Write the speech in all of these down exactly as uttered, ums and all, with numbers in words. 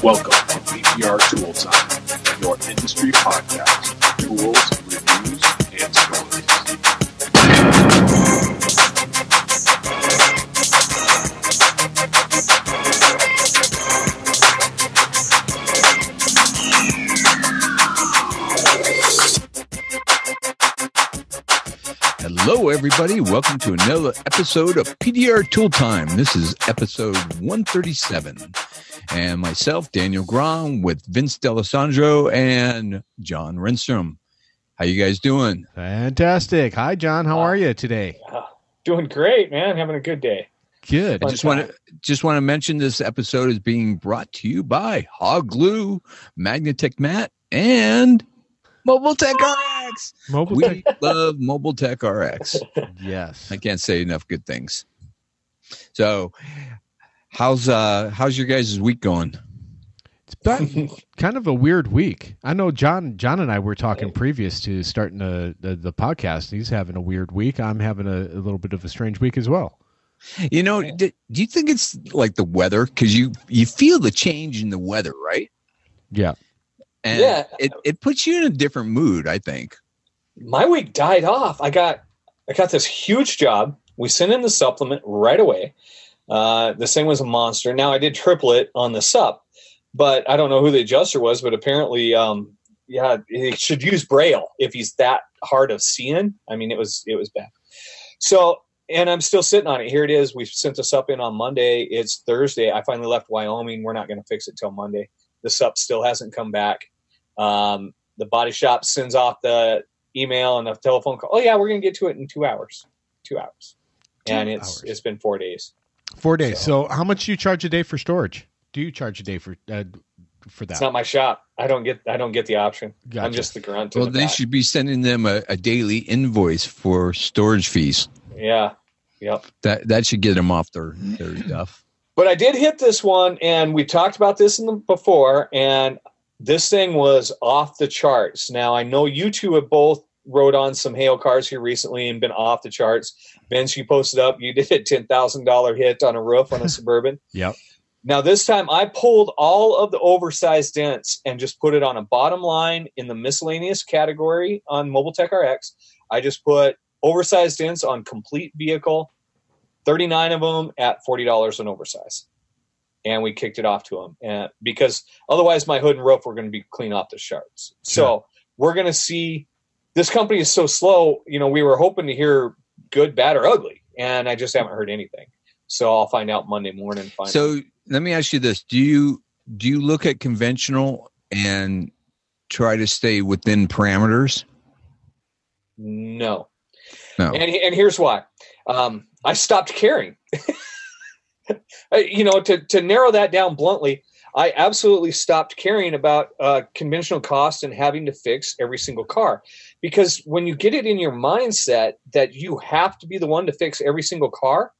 Welcome to P D R ToolTime, your industry podcast, tools, reviews, and stories. Hello, everybody. Welcome to another episode of P D R ToolTime. This is episode one thirty-seven. And myself, Daniel Grom, with Vince D'Alessandro and John Rindstrom. How you guys doing? Fantastic. Hi, John. How uh, are you today? Uh, doing great, man. Having a good day. Good. I just want to just want to mention this episode is being brought to you by Hog Glue, Magnetic Matt, and Mobile Tech R X. Mobile we Tech. love Mobile Tech R X. Yes. I can't say enough good things. So. How's uh how's your guys' week going? It's been kind of a weird week. I know John John and I were talking previous to starting the, the, the podcast. He's having a weird week. I'm having a, a little bit of a strange week as well. You know, do, do you think it's like the weather? Because you, you feel the change in the weather, right? Yeah. And yeah. It, it puts you in a different mood, I think. My week died off. I got I got this huge job. We sent in the supplement right away. Uh, this thing was a monster. Now I did triple it on the sup, but I don't know who the adjuster was, but apparently, um, yeah, he should use Braille if he's that hard of seeing. I mean, it was, it was bad. So, and I'm still sitting on it. Here it is. We've sent the sup in on Monday. It's Thursday. I finally left Wyoming. We're not going to fix it till Monday. The sup still hasn't come back. Um, the body shop sends off the email and the telephone call. Oh yeah, we're going to get to it in two hours, two hours. Two and it's, hours. It's been four days. Four days. So, so how much do you charge a day for storage? Do you charge a day for uh, for that? It's not my shop. I don't get I don't get the option. Gotcha. I'm just the grunt. Well, the they back. should be sending them a, a daily invoice for storage fees. Yeah. Yep. That that should get them off their, their stuff. But I did hit this one, and we talked about this in the, before, and this thing was off the charts. Now, I know you two have both rode on some hail cars here recently and been off the charts. Vince, you posted up, you did a ten thousand dollar hit on a roof on a Suburban. Yep. Now this time I pulled all of the oversized dents and just put it on a bottom line in the miscellaneous category on Mobile Tech R X. I just put oversized dents on complete vehicle, thirty-nine of them at forty dollars an oversize. And we kicked it off to them and, because otherwise my hood and roof were going to be clean off the charts. Sure. So we're going to see. This company is so slow, you know, we were hoping to hear good, bad, or ugly, and I just haven't heard anything. So I'll find out Monday morning. Find so out. Let me ask you this. Do you do you look at conventional and try to stay within parameters? No. No. And, and here's why. Um, I stopped caring. You know, to, to narrow that down bluntly, I absolutely stopped caring about uh, conventional cost and having to fix every single car, because when you get it in your mindset that you have to be the one to fix every single car,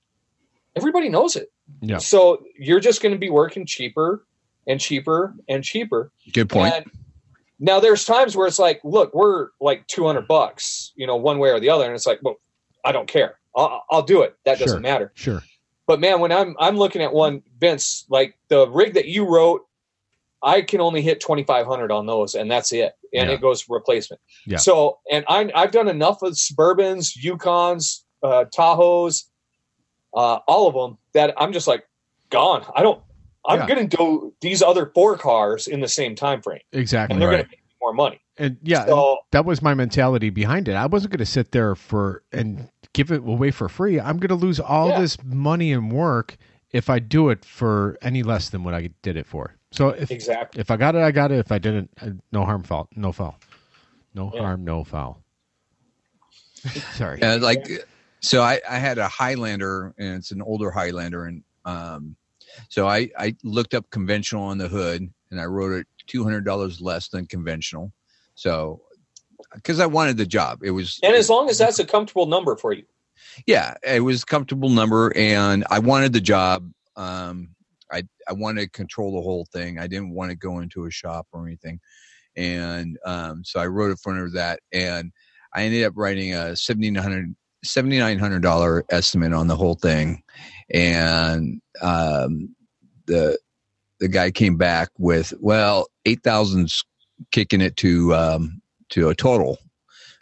everybody knows it. Yeah. So you're just going to be working cheaper and cheaper and cheaper. Good point. And now there's times where it's like, look, we're like two hundred bucks, you know, one way or the other. And it's like, well, I don't care. I'll, I'll do it. That sure. doesn't matter. Sure. But man, when I'm I'm looking at one, Vince, like the rig that you wrote, I can only hit twenty-five hundred on those, and that's it. And yeah. it goes replacement. Yeah. So, and I, I've done enough with Suburbans, Yukons, uh, Tahoes, uh, all of them that I'm just like gone. I don't. I'm yeah. going to do these other four cars in the same time frame. Exactly. And they're right. going to make me more money. And yeah, so, and that was my mentality behind it. I wasn't going to sit there for and. give it away for free. I'm going to lose all yeah. this money and work if I do it for any less than what I did it for. So if, exactly. if I got it, I got it. If I didn't, no harm, foul, no foul, no yeah. harm, no foul. Sorry. Uh, like, yeah. so I, I had a Highlander, and it's an older Highlander. And, um, so I, I looked up conventional on the hood, and I wrote it two hundred dollars less than conventional. So, because I wanted the job. It was, and as long as that's a comfortable number for you. Yeah, it was a comfortable number, and I wanted the job. Um, I I wanted to control the whole thing. I didn't want to go into a shop or anything. And um, so I wrote in front of that, and I ended up writing a seven thousand nine hundred dollars estimate on the whole thing. And um, the the guy came back with, well, eight thousand dollars kicking it to um, to a total.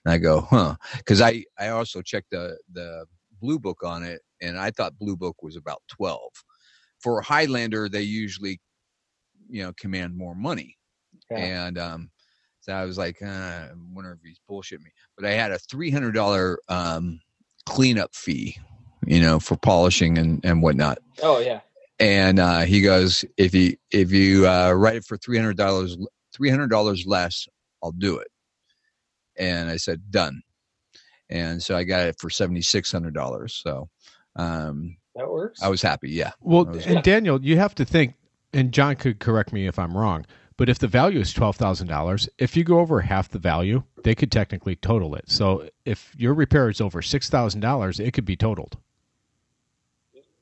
And I go, huh, because I, I also checked the, the Blue Book on it, and I thought Blue Book was about twelve. For a Highlander, they usually, you know, command more money. Yeah. And um, so I was like, uh, I wonder if he's bullshitting me. But I had a three hundred dollars um, cleanup fee, you know, for polishing and, and whatnot. Oh, yeah. And uh, he goes, if you if you uh, write it for three hundred dollars less, I'll do it. And I said, done. And so I got it for seven thousand six hundred dollars. So um, that works. I was happy. Yeah. Well, and happy. Daniel, you have to think, and John could correct me if I'm wrong, but if the value is twelve thousand dollars, if you go over half the value, they could technically total it. So if your repair is over six thousand dollars, it could be totaled.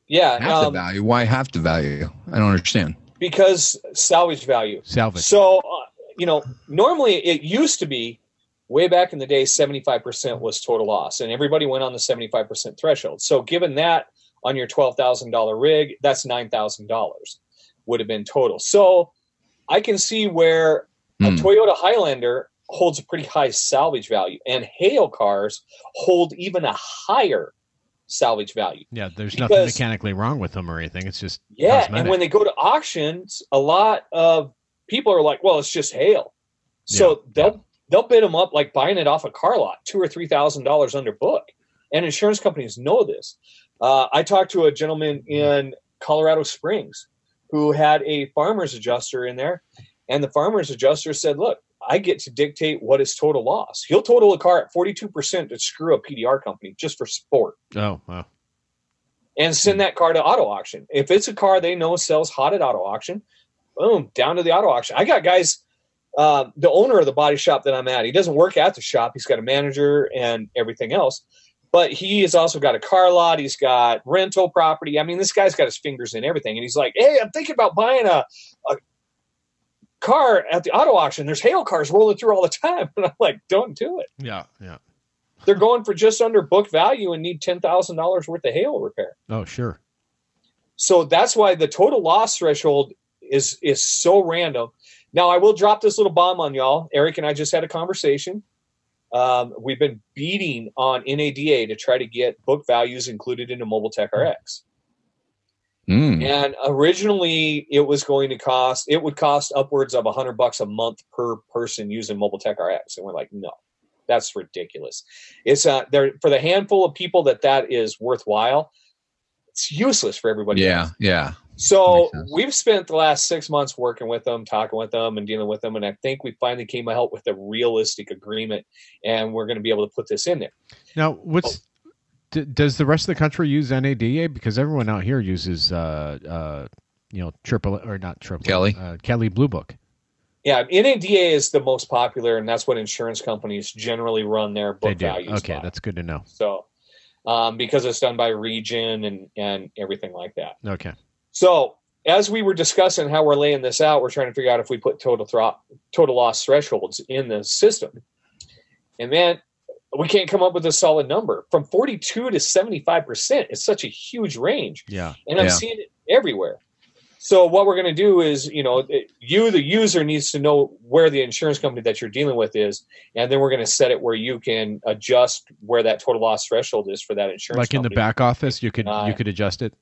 Yeah. Half um, the value. Why half the value? I don't understand. Because salvage value. Salvage. So, uh, you know, normally it used to be way back in the day, seventy-five percent was total loss, and everybody went on the seventy-five percent threshold. So given that on your twelve thousand dollars rig, that's nine thousand dollars would have been total. So I can see where a mm. Toyota Highlander holds a pretty high salvage value, and Hail cars hold even a higher salvage value. Yeah, there's because, nothing mechanically wrong with them or anything. It's just yeah, cosmetic. And when they go to auctions, a lot of people are like, well, it's just Hail. So yeah. they'll they'll bid them up like buying it off a car lot, two or three thousand dollars under book. And insurance companies know this. Uh, I talked to a gentleman in Colorado Springs who had a farmer's adjuster in there, and the farmer's adjuster said, look, I get to dictate what is total loss. He'll total a car at forty-two percent to screw a P D R company just for sport. Oh, wow. And send that car to auto auction. If it's a car they know sells hot at auto auction, boom, down to the auto auction. I got guys, uh, the owner of the body shop that I'm at, he doesn't work at the shop. He's got a manager and everything else. But he has also got a car lot. He's got rental property. I mean, this guy's got his fingers in everything. And he's like, hey, I'm thinking about buying a, a car at the auto auction. There's Hail cars rolling through all the time. And I'm like, don't do it. Yeah, yeah. They're going for just under book value and need ten thousand dollars worth of Hail repair. Oh, sure. So that's why the total loss threshold is is so random. Now, I will drop this little bomb on y'all. Eric and I just had a conversation. Um, we've been beating on N A D A to try to get book values included into Mobile Tech R X. Mm. And originally it was going to cost, it would cost upwards of a hundred bucks a month per person using Mobile Tech R X. And we're like, no, that's ridiculous. It's uh, there for the handful of people that that is worthwhile. It's useless for everybody. Yeah. Else. Yeah. So we've spent the last six months working with them, talking with them, and dealing with them. And I think we finally came out with a realistic agreement, and we're going to be able to put this in there. Now, what's oh. d- does the rest of the country use N A D A? Because everyone out here uses, uh, uh, you know, triple or not triple Kelly uh, Kelly Blue Book. Yeah, N A D A is the most popular, and that's what insurance companies generally run their book values. Okay, by. That's good to know. So, um, because it's done by region and and everything like that. Okay. So as we were discussing how we're laying this out, we're trying to figure out if we put total thro- total loss thresholds in the system. And man, we can't come up with a solid number. From forty-two to seventy-five percent is such a huge range. Yeah. And I'm yeah. seeing it everywhere. So what we're going to do is, you know, it, you, the user, needs to know where the insurance company that you're dealing with is. And then we're going to set it where you can adjust where that total loss threshold is for that insurance like company. Like in the back office, you could, uh, you could adjust it?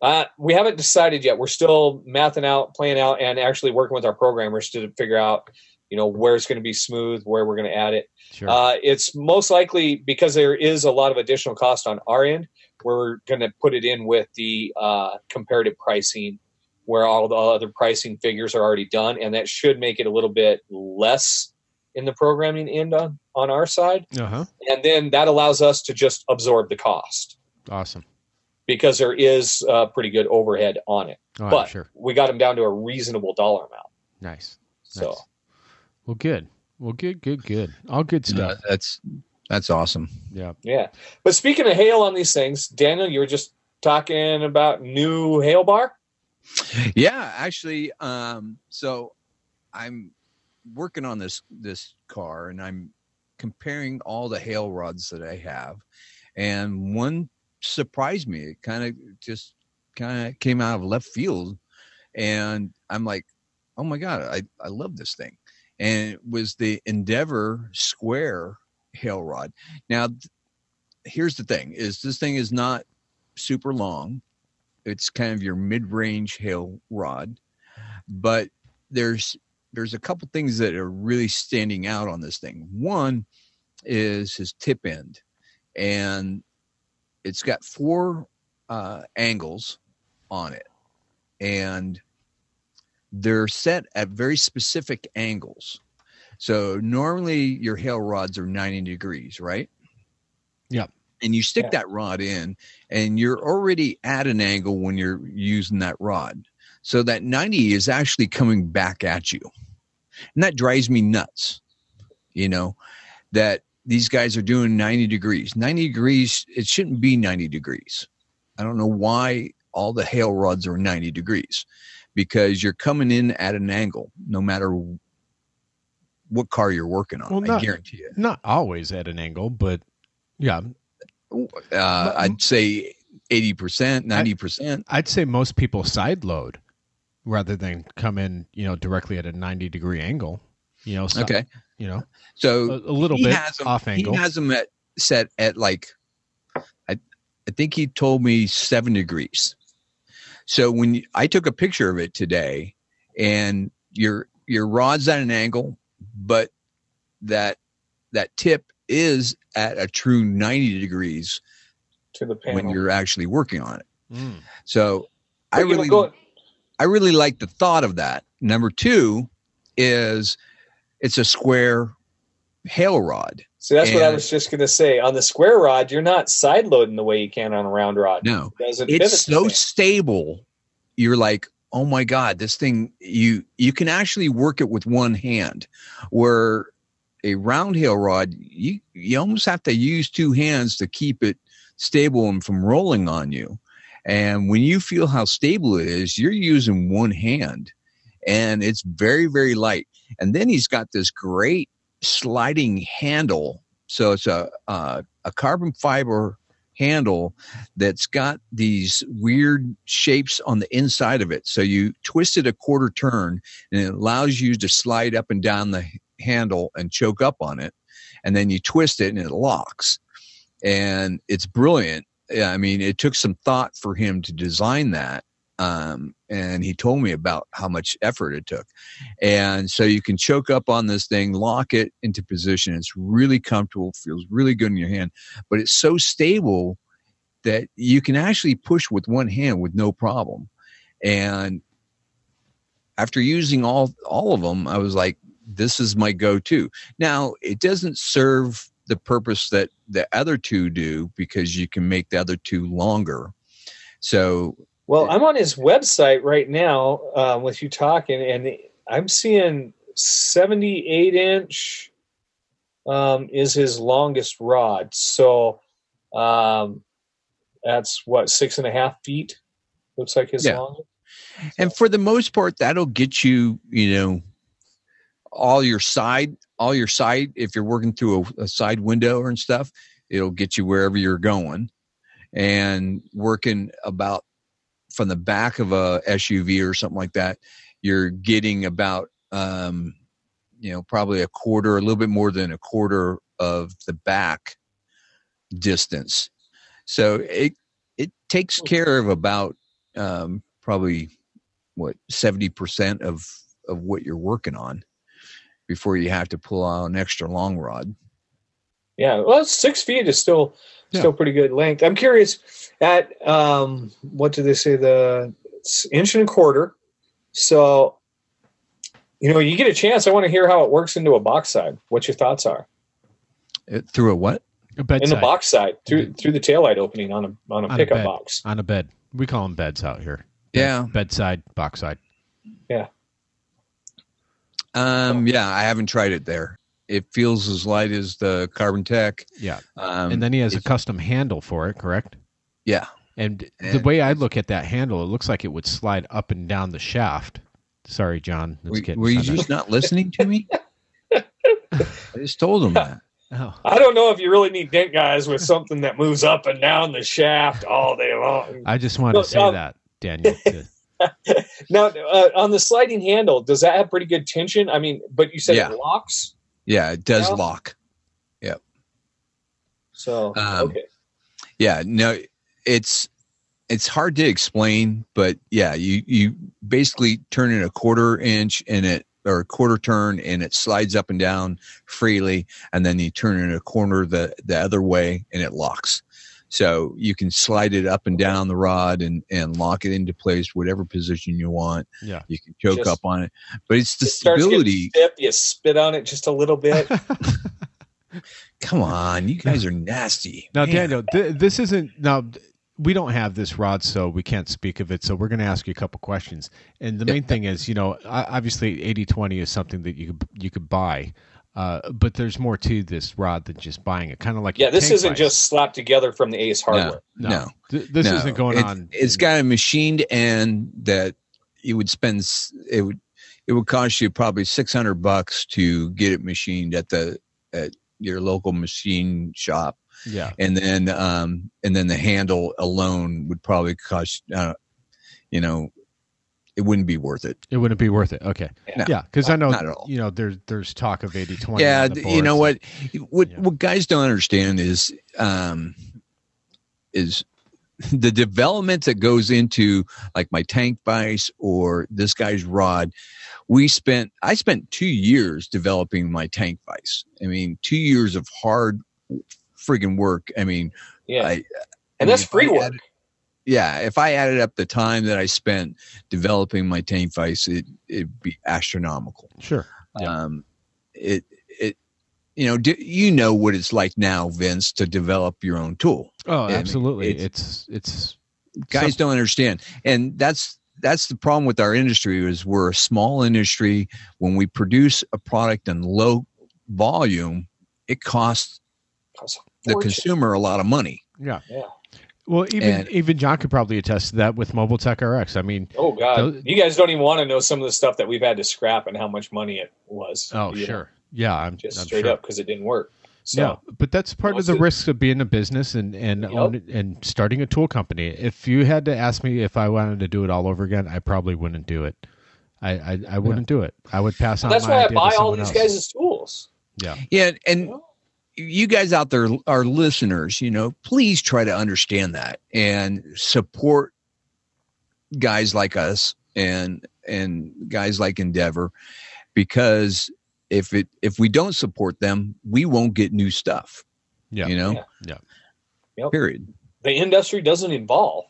Uh, we haven't decided yet. We're still mathing out, playing out, and actually working with our programmers to figure out, you know, where it's going to be smooth, where we're going to add it. Sure. Uh, it's most likely, because there is a lot of additional cost on our end, we're going to put it in with the uh, comparative pricing, where all the other pricing figures are already done, and that should make it a little bit less in the programming end on, on our side. Uh-huh. And then that allows us to just absorb the cost. Awesome. Because there is a uh, pretty good overhead on it. Oh, but sure. We got them down to a reasonable dollar amount. Nice. So, nice. Well, good. Well, good, good, good. All good stuff. Yeah, that's that's awesome. Yeah. Yeah. But speaking of Hail on these things, Daniel, you were just talking about new Hail bar? Yeah, actually, um, so I'm working on this this car, and I'm comparing all the hail rods that I have, and one surprised me. It kind of just kind of came out of left field, and I'm like, oh my God, I, I love this thing. And it was the Endeavor Square hail rod. Now, th- here's the thing, is this thing is not super long. It's kind of your mid-range hail rod, but there's there's a couple things that are really standing out on this thing. One is his tip end, and it's got four uh, angles on it, and they're set at very specific angles. So normally your hail rods are ninety degrees, right? Yeah. And you stick yeah. that rod in, and you're already at an angle when you're using that rod. So that ninety is actually coming back at you. And that drives me nuts, you know, that these guys are doing ninety degrees. ninety degrees, it shouldn't be ninety degrees. I don't know why all the hail rods are ninety degrees, because you're coming in at an angle no matter what car you're working on. Well, not, I guarantee you. Not always at an angle, but yeah. Uh, but, I'd say eighty percent, ninety percent. I'd, I'd say most people side load rather than come in, you know, directly at a ninety degree angle, you know, so, okay. You know, so a, a little bit them, off angle. He has them at, set at like, I, I think he told me seven degrees. So when you, I took a picture of it today, and your, your rod's at an angle, but that, that tip is at a true ninety degrees to the panel when you're actually working on it. Mm. So but I really, I really like the thought of that. Number two is it's a square hail rod. So that's and what I was just going to say. On the square rod, you're not side loading the way you can on a round rod. No, it doesn't it's so stable. You're like, oh my God, this thing, you, you can actually work it with one hand, where a round hail rod, you, you almost have to use two hands to keep it stable and from rolling on you. And when you feel how stable it is, you're using one hand, and it's very, very light. And then he's got this great sliding handle. So it's a, uh, a carbon fiber handle that's got these weird shapes on the inside of it. So you twist it a quarter turn, and it allows you to slide up and down the handle and choke up on it, and then you twist it and it locks, and it's brilliant. I mean, it took some thought for him to design that, um and he told me about how much effort it took. And so you can choke up on this thing, lock it into position. It's really comfortable, feels really good in your hand, but it's so stable that you can actually push with one hand with no problem. And after using all all of them, I was like, this is my go-to. Now, it doesn't serve the purpose that the other two do, because you can make the other two longer. So, well, I'm on his website right now uh, with you talking, and I'm seeing seventy-eight inch um, is his longest rod. So um, that's what, six and a half feet looks like his yeah. longest. So. And for the most part, that'll get you, you know, all your side, all your side, if you're working through a, a side window and stuff, it'll get you wherever you're going. And working about from the back of a S U V or something like that, you're getting about, um, you know, probably a quarter, a little bit more than a quarter of the back distance. So it, it takes care of about, um, probably what, seventy percent of, of what you're working on, before you have to pull out an extra long rod. Yeah. Well, six feet is still, yeah. still pretty good length. I'm curious at, um, what do they say? The it's inch and a quarter. So, you know, you get a chance, I want to hear how it works into a box side, what your thoughts are. It, through a what? A bed In side. The box side, through, through the taillight opening on a, on a on pickup a box. On a bed. We call them beds out here. Yeah. Bedside, box side. Yeah. Um, yeah, I haven't tried it there. It feels as light as the Carbon Tech. Yeah. Um, and then he has a custom handle for it, correct? Yeah. And, and the way I look at that handle, it looks like it would slide up and down the shaft. Sorry, John. Were, were you just not listening to me? I just told him that. Oh. I don't know if you really need dent guys with something that moves up and down the shaft all day long. I just wanted no, to say um, that, Daniel. Now, uh, on the sliding handle, does that have pretty good tension? I mean, but you said yeah. it locks? Yeah, it does now? lock. Yep. So, um, okay. Yeah, no, it's it's hard to explain, but yeah, you, you basically turn it a quarter inch and it or a quarter turn and it slides up and down freely, and then you turn it a corner the, the other way and it locks. So you can slide it up and down the rod and, and lock it into place, whatever position you want. Yeah. You can choke just, up on it. But it's the it stability. Stiff, you spit on it just a little bit. Come on, you guys are nasty. Now, man. Daniel, th this isn't now we don't have this rod, so we can't speak of it. So we're going to ask you a couple questions. And the main thing is, you know, obviously eighty twenty is something that you could, you could buy, uh, but there's more to this rod than just buying it. Kind of like, yeah, this isn't price. just slapped together from the Ace Hardware. No, no, no. Th this no. isn't going it, on. It's got a machined end that you would spend. It would, it would cost you probably six hundred bucks to get it machined at the, at your local machine shop. Yeah, and then um, and then the handle alone would probably cost, uh, you know, it wouldn't be worth it. It wouldn't be worth it. Okay, no, yeah, because I know not at all. You know there's there's talk of eighty twenty. Yeah, you know what what yeah. what guys don't understand is um, is the development that goes into like my tank vise or this guy's rod. We spent I spent two years developing my tank vise. I mean, two years of hard friggin' work. I mean, yeah, I, and I that's mean, free work. Added, yeah, if I added up the time that I spent developing my tank vise, it it'd be astronomical. Sure. Um, yeah. It it you know do, you know what it's like now, Vince, to develop your own tool. Oh, I absolutely. Mean, it's, it's it's guys something. don't understand, and that's that's the problem with our industry is we're a small industry. When we produce a product in low volume, it costs the consumer a lot of money. Yeah, yeah. Well, even and, even John could probably attest to that with Mobile Tech R X. I mean, oh god, those, you guys don't even want to know some of the stuff that we've had to scrap and how much money it was. Oh, sure, know? yeah, I'm just I'm straight sure. up because it didn't work. So, yeah, but that's part of the risks of being a business and and yep. own, and starting a tool company. If you had to ask me if I wanted to do it all over again, I probably wouldn't do it. I I, I wouldn't yeah. do it. I would pass well, on. That's my why idea I buy all these else. guys' tools. Yeah, yeah, and. Well, you guys out there, our listeners, you know, please try to understand that and support guys like us and and guys like Endeavor, because if it if we don't support them, we won't get new stuff. Yeah, you know, yeah, yeah. Period. The industry doesn't evolve,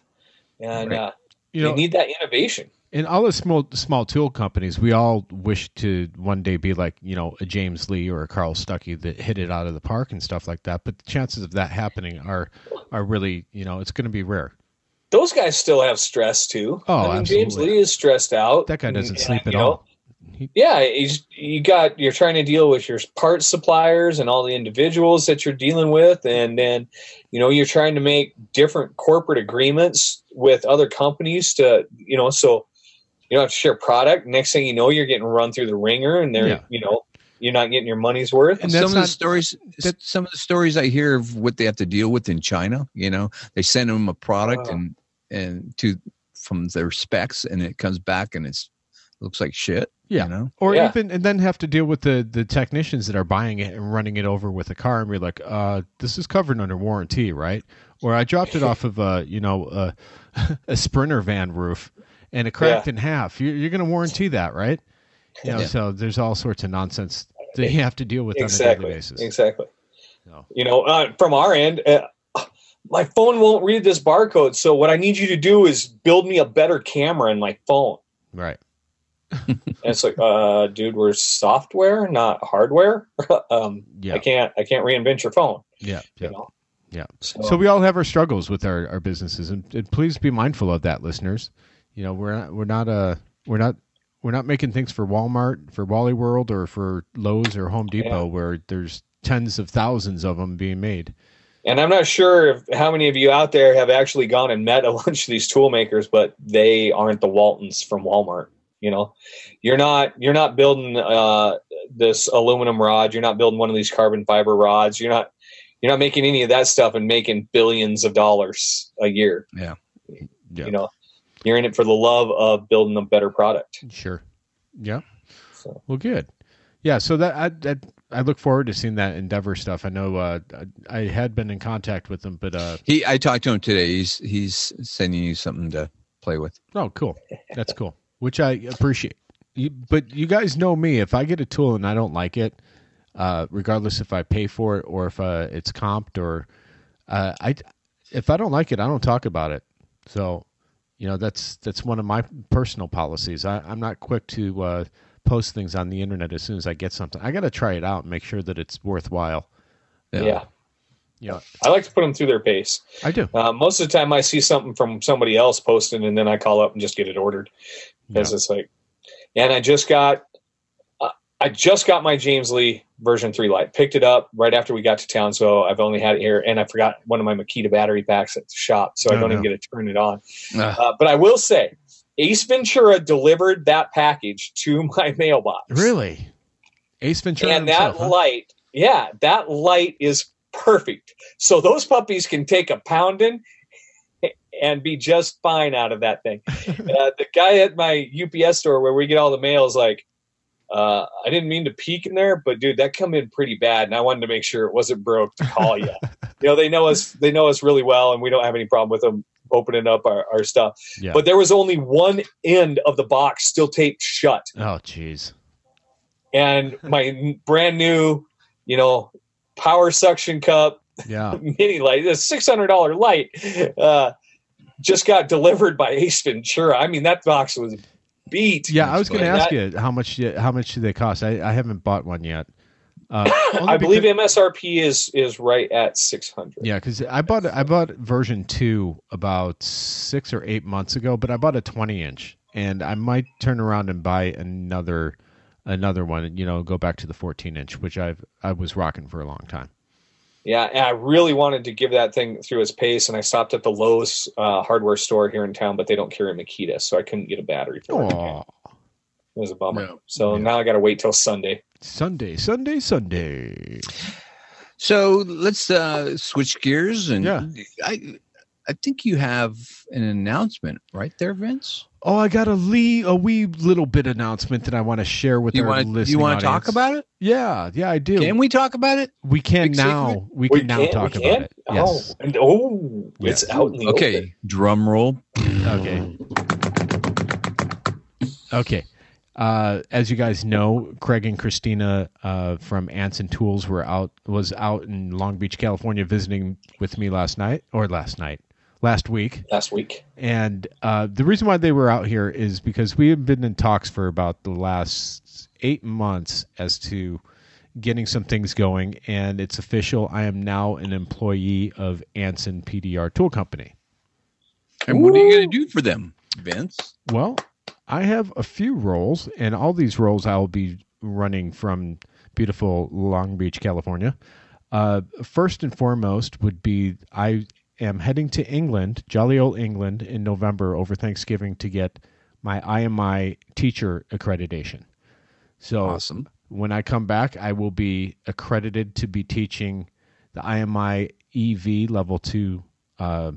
and right. uh, you know, need that innovation. In all the small small tool companies, we all wish to one day be like, you know, a James Lee or a Carl Stuckey that hit it out of the park and stuff like that. But the chances of that happening are are really, you know, it's going to be rare. Those guys still have stress too. Oh, I mean, absolutely. James Lee is stressed out. That guy doesn't and, sleep and, at know, all. He, yeah, he's, you got you're trying to deal with your part suppliers and all the individuals that you're dealing with, and then you know you're trying to make different corporate agreements with other companies to you know so. You don't have to share product. Next thing you know, you're getting run through the ringer, and they're yeah. you know you're not getting your money's worth. And some of the not, stories, that, some of the stories I hear of what they have to deal with in China. You know, they send them a product wow. and and to from their specs, and it comes back and it's looks like shit. Yeah, you know? or yeah. even and then have to deal with the the technicians that are buying it and running it over with a car, and we're like, uh, this is covered under warranty, right? Or I dropped it off of a you know a, a Sprinter van roof. And it cracked yeah. in half. You're, you're going to warranty that, right? You know, yeah. So there's all sorts of nonsense that you have to deal with exactly. on a daily basis. Exactly. No. You know, uh, from our end, uh, my phone won't read this barcode. So what I need you to do is build me a better camera in my phone. Right. And it's like, uh, dude, we're software, not hardware. um, yeah. I can't, I can't reinvent your phone. Yeah. Yeah. You know? Yeah. So, so we all have our struggles with our, our businesses, and, and please be mindful of that, listeners. You know, we're not, we're not uh we're not we're not making things for Walmart, for Wally World, or for Lowe's or Home Depot, yeah. where there's tens of thousands of them being made. And I'm not sure if, how many of you out there have actually gone and met a bunch of these tool makers, but they aren't the Waltons from Walmart. You know, you're not you're not building uh, this aluminum rod. You're not building one of these carbon fiber rods. You're not you're not making any of that stuff and making billions of dollars a year. Yeah, yeah. You know, you're in it for the love of building a better product. Sure. Yeah. So. Well, good. Yeah. So that I that, I look forward to seeing that Endeavor stuff. I know uh, I, I had been in contact with him, but uh, he I talked to him today. He's he's sending you something to play with. Oh, cool. That's cool. Which I appreciate. You, but you guys know me. If I get a tool and I don't like it, uh, regardless if I pay for it or if uh, it's comped or uh, I, if I don't like it, I don't talk about it. So, you know, that's that's one of my personal policies. I, I'm not quick to uh, post things on the internet as soon as I get something. I got to try it out and make sure that it's worthwhile. Yeah. yeah. Yeah, I like to put them through their pace. I do. Uh, most of the time I see something from somebody else posting and then I call up and just get it ordered. Because yeah. it's like, and I just got, uh, I just got my James Lee version three light. Picked it up right after we got to town. So I've only had it here. And I forgot one of my Makita battery packs at the shop. So no, I don't no. even get to turn it on. Uh. Uh, but I will say, Ace Ventura delivered that package to my mailbox. Really? Ace Ventura And himself, that huh? light, yeah, that light is perfect. So those puppies can take a pounding and be just fine out of that thing. Uh, the guy at my U P S store where we get all the mail is like, uh, I didn't mean to peek in there, but dude, that come in pretty bad. And I wanted to make sure it wasn't broke to call you. You know, they know us, they know us really well, and we don't have any problem with them opening up our, our stuff. Yeah. But there was only one end of the box still taped shut. Oh, geez. And my brand new, you know, power suction cup, yeah, mini light, a six hundred dollar light, uh, just got delivered by Ace Ventura. I mean, that box was beat. Yeah, I was going to ask that, you how much how much do they cost? I, I haven't bought one yet. Uh, I believe M S R P is is right at six hundred. Yeah, because I bought I bought version two about six or eight months ago, but I bought a twenty inch, and I might turn around and buy another. Another one, you know, go back to the fourteen inch, which I've I was rocking for a long time. Yeah, and I really wanted to give that thing through its pace, and I stopped at the Lowe's uh, hardware store here in town, but they don't carry Makita, so I couldn't get a battery for it. It was a bummer. No, so yeah. Now I got to wait till Sunday. Sunday, Sunday, Sunday. So let's uh, switch gears, and yeah. I I think you have an announcement right there, Vince. Oh, I got a lee a wee little bit announcement that I want to share with you our wanna, listening. You want to talk about it? Yeah, yeah, I do. Can we talk about it? We can Big now. Secret? We can we now can, talk about can? it. Yes. Oh, and oh, yes. It's out. In the okay, open. Drum roll. Okay. Okay. Uh, as you guys know, Craig and Christina uh, from Anson Tools were out was out in Long Beach, California, visiting with me last night or last night. Last week. Last week. And uh, the reason why they were out here is because we had been in talks for about the last eight months as to getting some things going. And it's official. I am now an employee of Anson P D R Tool Company. And Ooh. What are you going to do for them, Vince? Well, I have a few roles, and all these roles I'll be running from beautiful Long Beach, California. Uh, first and foremost would be I... I'm heading to England, jolly old England, in November over Thanksgiving to get my I M I teacher accreditation. So awesome. When I come back, I will be accredited to be teaching the I M I E V level two uh,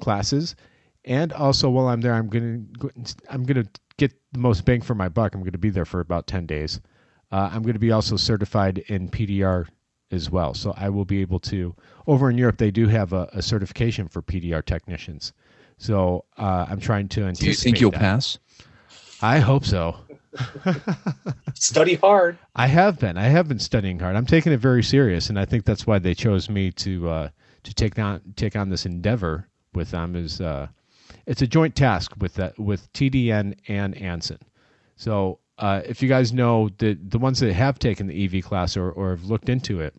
classes. And also while I'm there, I'm going to I'm going to get the most bang for my buck. I'm going to be there for about ten days. Uh, I'm going to be also certified in P D R as well. So I will be able to, over in Europe, they do have a, a certification for P D R technicians. So uh, I'm trying to anticipate. Do you think you'll that. pass? I hope so. Study hard. I have been. I have been studying hard. I'm taking it very serious. And I think that's why they chose me to uh, to take on, take on this endeavor with them. Is, uh, it's a joint task with that, with T D N and Anson. So uh, if you guys know, the, the ones that have taken the E V class or, or have looked into it,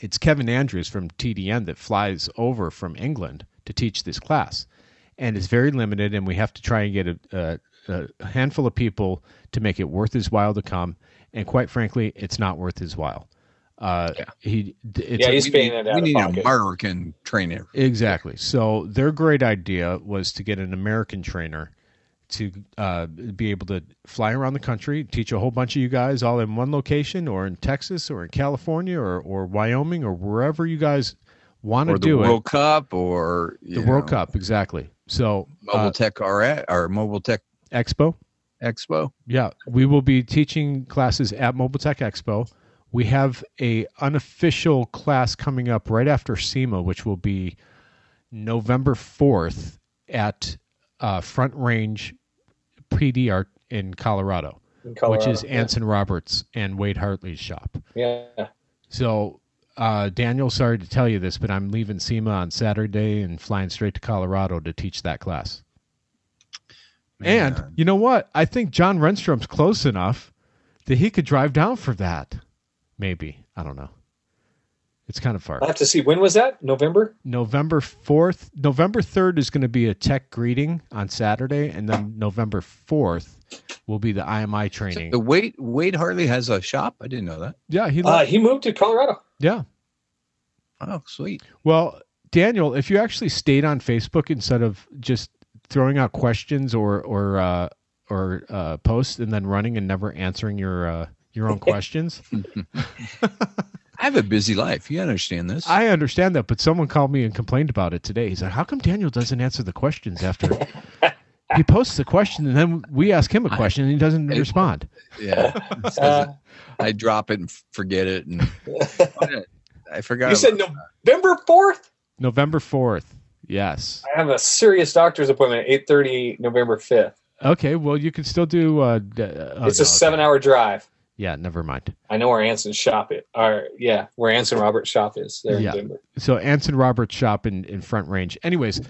it's Kevin Andrews from T D N that flies over from England to teach this class. And it's very limited, and we have to try and get a, a, a handful of people to make it worth his while to come. And quite frankly, it's not worth his while. Uh, yeah. He, it's, yeah, he's paying that out of pocket. We need an American trainer. Exactly. So their great idea was to get an American trainer to uh, be able to fly around the country, teach a whole bunch of you guys all in one location, or in Texas, or in California, or, or Wyoming, or wherever you guys want to do it. Or the World Cup, or the World Cup, exactly. So Mobile uh, Tech R X or Mobile Tech Expo. Expo. Yeah, we will be teaching classes at Mobile Tech Expo. We have a unofficial class coming up right after SEMA, which will be November fourth at uh, Front Range P D R in Colorado, in Colorado, which is Anson yeah. Roberts and Wade Hartley's shop. Yeah. So, uh, Daniel, sorry to tell you this, but I'm leaving SEMA on Saturday and flying straight to Colorado to teach that class. Man. And you know what? I think John Rindstrom's close enough that he could drive down for that. Maybe. I don't know. It's kind of far. I'll have to see. When was that? November? November fourth. November third is going to be a tech greeting on Saturday, and then November fourth will be the I M I training. So the Wade, Wade Hartley has a shop? I didn't know that. Yeah. He, uh, he moved to Colorado. Yeah. Oh, sweet. Well, Daniel, if you actually stayed on Facebook instead of just throwing out questions or or uh, or uh, posts and then running and never answering your uh, your own questions. I have a busy life. You understand this. I understand that, but someone called me and complained about it today. He's like, "How come Daniel doesn't answer the questions after he posts the question and then we ask him a question and he doesn't I, respond?" Yeah, uh, I drop it and forget it, and I forgot. You said November fourth. November fourth. Yes. I have a serious doctor's appointment at eight thirty November fifth. Okay, well, you can still do... Uh, oh, it's no, a seven-hour okay. drive. Yeah, never mind. I know where Anson's shop is. Or, yeah, where Anson Roberts' shop is there yeah. in Denver. So Anson Roberts' shop in, in Front Range. Anyways,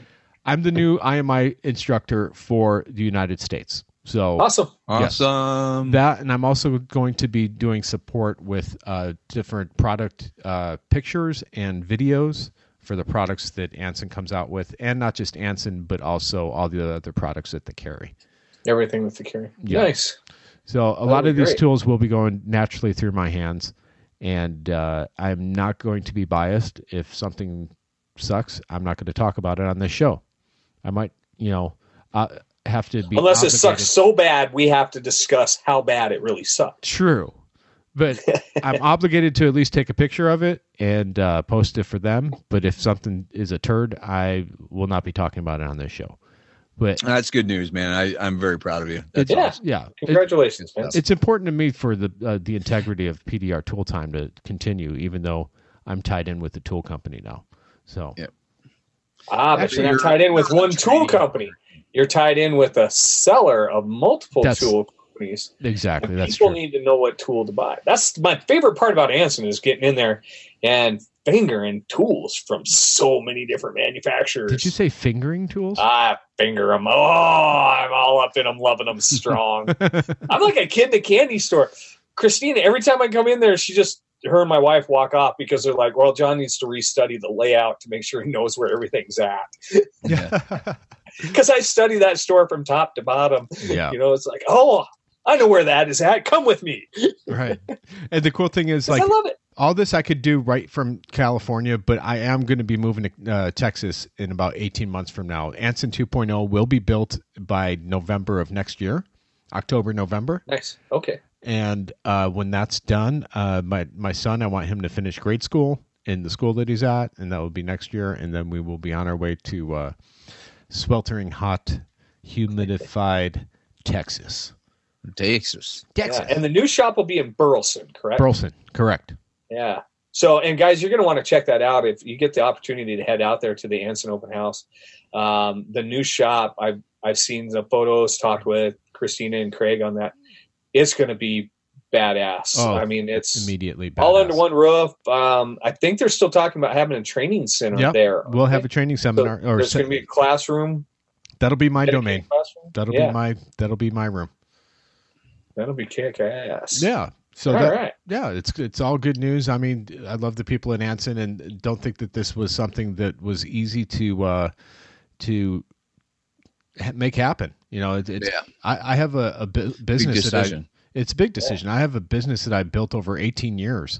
I'm the new I M I instructor for the United States. So Awesome. Yes. Awesome. That, and I'm also going to be doing support with uh, different product uh, pictures and videos for the products that Anson comes out with, and not just Anson, but also all the other products that they carry. Everything that they carry. Yeah. Nice. So a That'll lot of these great. tools will be going naturally through my hands, and uh, I'm not going to be biased. If something sucks, I'm not going to talk about it on this show. I might, you know, uh, have to be Unless obligated. It sucks so bad, we have to discuss how bad it really sucked. True. But I'm obligated to at least take a picture of it and uh, post it for them. But if something is a turd, I will not be talking about it on this show. But that's good news, man. I, I'm very proud of you. That's yeah, awesome. yeah. Congratulations, man. It's, it's important to me for the uh, the integrity of P D R ToolTime to continue, even though I'm tied in with the tool company now. So yep. ah, but you're not tied in with one tool company. You're tied in with a seller of multiple that's, tool companies. Exactly. And that's people true. need to know what tool to buy. That's my favorite part about Anson is getting in there and fingering tools from so many different manufacturers. Did you say fingering tools? I finger them. Oh, I'm all up in them, loving them strong. I'm like a kid in a candy store. Christina, every time I come in there, she just, her and my wife walk off because they're like, well, John needs to restudy the layout to make sure he knows where everything's at. Yeah. Because I study that store from top to bottom. Yeah. You know, it's like, oh, I know where that is at. Come with me. Right. And the cool thing is, like, I love it. All this I could do right from California, but I am going to be moving to uh, Texas in about eighteen months from now. Anson two point oh will be built by November of next year, October, November. Nice. Okay. And uh, when that's done, uh, my, my son, I want him to finish grade school in the school that he's at, and that will be next year. And then we will be on our way to uh, sweltering hot, humidified Texas. Texas. Texas. Yeah. And the new shop will be in Burleson, correct? Burleson, correct. Yeah. So, and guys, you're going to want to check that out if you get the opportunity to head out there to the Anson Open House. Um, the new shop, I've I've seen the photos, talked with Christina and Craig on that. It's going to be badass. Oh, I mean, it's immediately badass. All under one roof. Um, I think they're still talking about having a training center yep. there. We'll okay? have a training seminar. So or there's se- going to be a classroom. That'll be my domain. Classroom? That'll yeah. be my that'll be my room. That'll be kick ass. Yeah. So all that, right. yeah, it's it's all good news. I mean, I love the people in Anson, and don't think that this was something that was easy to uh, to ha- make happen. You know, it, it's yeah. I, I have a, a bu- business that I, it's a big decision. Yeah. I have a business that I built over eighteen years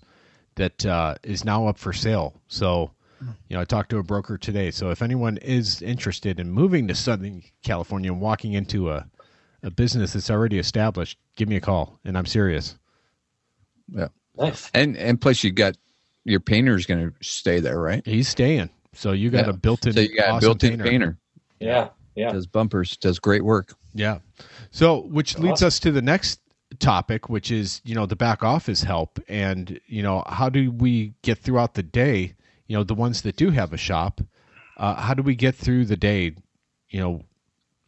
that uh, is now up for sale. So, you know, I talked to a broker today. So if anyone is interested in moving to Southern California and walking into a, a business that's already established, give me a call. And I'm serious. Yeah. Nice. And, and plus you got your painter's going to stay there, right? He's staying. So you got yeah. a built-in, so you got awesome a built-in painter. painter. Yeah. Yeah. Does bumpers, does great work. Yeah. So, which leads awesome. us to the next topic, which is, you know, the back office help and, you know, how do we get throughout the day? You know, the ones that do have a shop, uh, how do we get through the day? You know,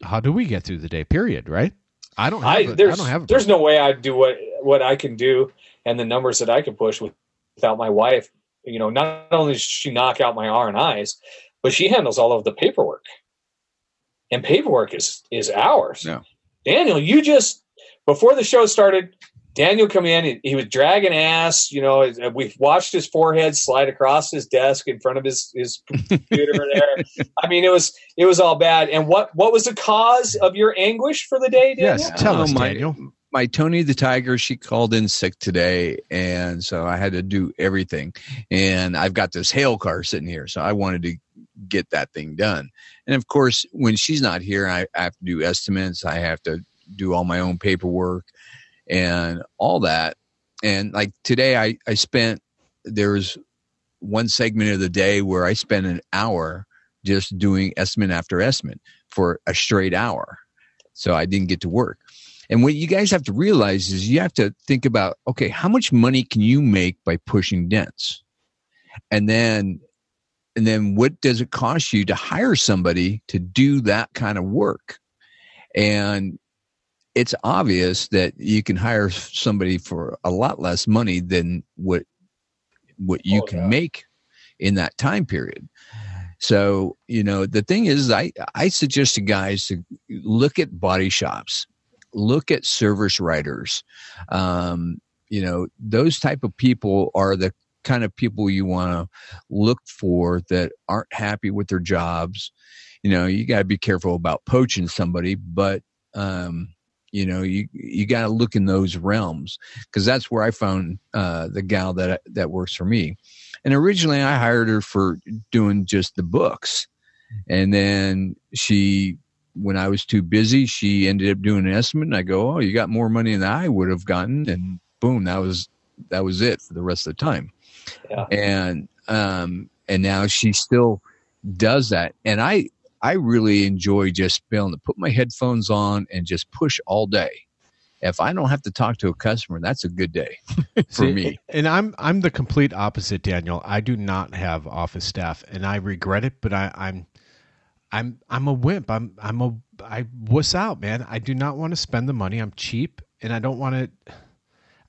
how do we get through the day, period, right? I don't have, I, a, there's, I don't have a there's no way I'd do what, what I can do and the numbers that I can push with, without my wife. You know, not only does she knock out my R and I's, but she handles all of the paperwork. And paperwork is, is ours. No. Daniel, you just, before the show started, Daniel come in, he, he was dragging ass, you know, we watched his forehead slide across his desk in front of his, his computer there. I mean, it was, it was all bad. And what, what was the cause of your anguish for the day, Daniel? Yes, tell oh, us, my, Daniel. My Tony the Tiger, she called in sick today, and so I had to do everything. And I've got this hail car sitting here, so I wanted to get that thing done. And of course, when she's not here, I, I have to do estimates. I have to do all my own paperwork and all that. And like today, I, I spent, there was one segment of the day where I spent an hour just doing estimate after estimate for a straight hour. So I didn't get to work. And what you guys have to realize is you have to think about, okay, how much money can you make by pushing dents? And then, and then what does it cost you to hire somebody to do that kind of work? And it's obvious that you can hire somebody for a lot less money than what, what you oh, can yeah. make in that time period. So, you know, the thing is, I, I suggest to guys to look at body shops. Look at service writers. Um, you know, those type of people are the kind of people you want to look for that aren't happy with their jobs. You know, you got to be careful about poaching somebody, but, um, you know, you, you got to look in those realms, because that's where I found uh, the gal that, that works for me. And originally I hired her for doing just the books. And then she, when I was too busy, she ended up doing an estimate, and I go, oh, you got more money than I would have gotten. And boom, that was, that was it for the rest of the time. Yeah. And, um, and now she still does that. And I, I really enjoy just being able to put my headphones on and just push all day. If I don't have to talk to a customer, that's a good day for See, me. And I'm, I'm the complete opposite, Daniel. I do not have office staff, and I regret it, but I, I'm, I'm I'm a wimp. I'm I'm a I wuss out, man. I do not want to spend the money. I'm cheap, and I don't want to.